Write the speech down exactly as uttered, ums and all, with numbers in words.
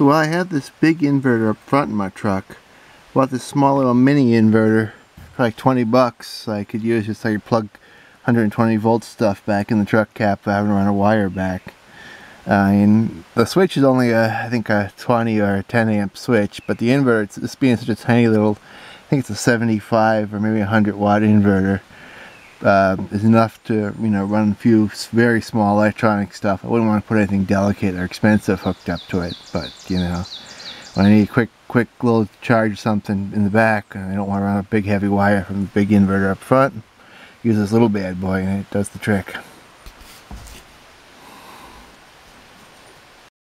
So I have this big inverter up front in my truck. Bought this small little mini inverter for like twenty bucks. I could use just like you plug one hundred twenty volt stuff back in the truck cap, I haven't run a wire back. Uh, and the switch is only a, I think a twenty or a ten amp switch, but the inverter, it's, it's being such a tiny little, I think it's a seventy-five or maybe a hundred watt inverter. Uh, is enough to, you know, run a few very small electronic stuff. I wouldn't want to put anything delicate or expensive hooked up to it, but you know, when I need a quick quick little charge or something in the back and I don't want to run a big heavy wire from the big inverter up front, use this little bad boy and it does the trick.